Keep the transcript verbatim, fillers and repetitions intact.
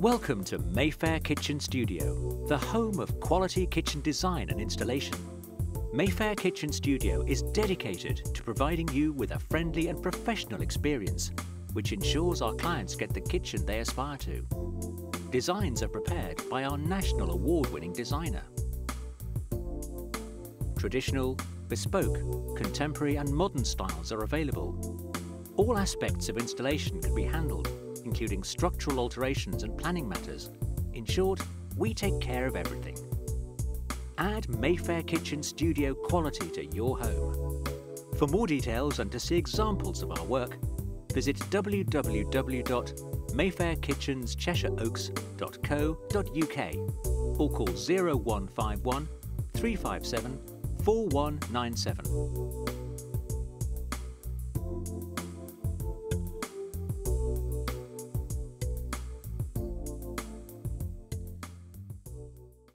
Welcome to Mayfair Kitchen Studio, the home of quality kitchen design and installation. Mayfair Kitchen Studio is dedicated to providing you with a friendly and professional experience, which ensures our clients get the kitchen they aspire to. Designs are prepared by our national award-winning designer. Traditional, bespoke, contemporary and modern styles are available. All aspects of installation can be handled, including structural alterations and planning matters. In short, we take care of everything. Add Mayfair Kitchen Studio quality to your home. For more details and to see examples of our work, visit w w w dot mayfair kitchens cheshire oaks dot co dot u k or call zero one five one, three five seven, four one nine seven.